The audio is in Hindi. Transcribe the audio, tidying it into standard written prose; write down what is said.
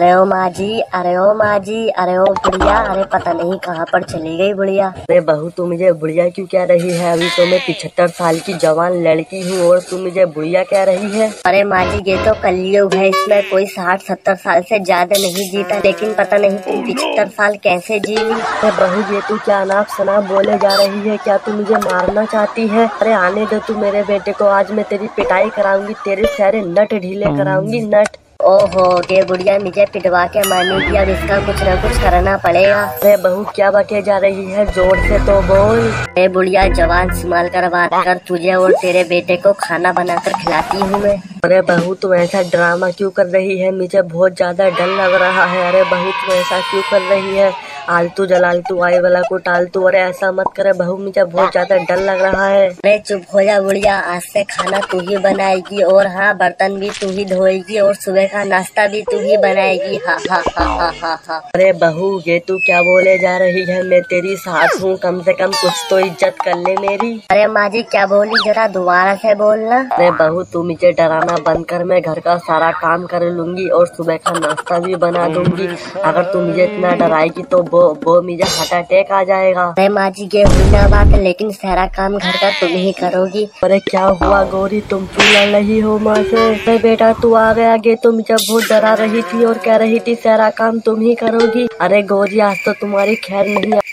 अरे ओ माँ जी अरे ओ बुढ़िया, अरे पता नहीं कहाँ पर चली गई बुढ़िया। अरे बहू तू मुझे बुढ़िया क्यों कह रही है, अभी तो मैं 75 साल की जवान लड़की हूँ और तू मुझे बुढ़िया कह रही है। अरे माँ जी ये तो कलयुग है, इसमें कोई 60-70 साल से ज्यादा नहीं जीता, लेकिन पता नहीं तुम 75 साल कैसे जी ली। अरे बहू ये तू क्या नाप शनाप बोले जा रही है, क्या तू मुझे मारना चाहती है? अरे आने दो तू मेरे बेटे को, आज मैं तेरी पिटाई कराऊंगी, तेरे सारे नट ढीले कराऊंगी नट। ओहो ये बुढ़िया मुझे पिटवा के मारेगी, अब इसका कुछ न कुछ करना पड़ेगा। अरे बहू क्या बके जा रही है, जोर से तो बोल। अरे बुढ़िया जवान संभाल कर बात कर, तुझे और तेरे बेटे को खाना बनाकर खिलाती हूँ मैं। अरे बहू तुम ऐसा ड्रामा क्यों कर रही है, मुझे बहुत ज्यादा डर लग रहा है। अरे बहू तुम ऐसा क्यों कर रही है, आलतू जलालतू आए वाला को टालतू, अरे ऐसा मत करे बहू, मुझे बहुत ज्यादा डर लग रहा है। अरे चुप हो जा बुढ़िया, आज से खाना तू ही बनाएगी, और हाँ बर्तन भी तू ही धोएगी, और सुबह का नाश्ता भी तू ही बनाएगी। हा हा हा हा हा हा। अरे बहू ये तू क्या बोले जा रही है, मैं तेरी सास हूँ, कम से कम कुछ तो इज्जत कर ले मेरी। अरे माँ जी क्या बोली, जरा दोबारा से बोलना। अरे बहू तू मुझे डराना बंद कर, मैं घर का सारा काम कर लूंगी और सुबह का नाश्ता भी बना दूंगी। अगर तू मुझे इतना डराएगी तो वो मुझे हार्ट अटैक आ जाएगा। अरे माँ जी ये हुई ना बात, लेकिन सारा काम घर का तुम ही करोगी। अरे क्या हुआ गौरी, तुम क्यों लड़ रही हो माँ से? अरे बेटा तू आ गया, ये तुम मुझे बहुत डरा रही थी और कह रही थी सारा काम तुम ही करोगी। अरे गौरी आज तो तुम्हारी खैर नहीं।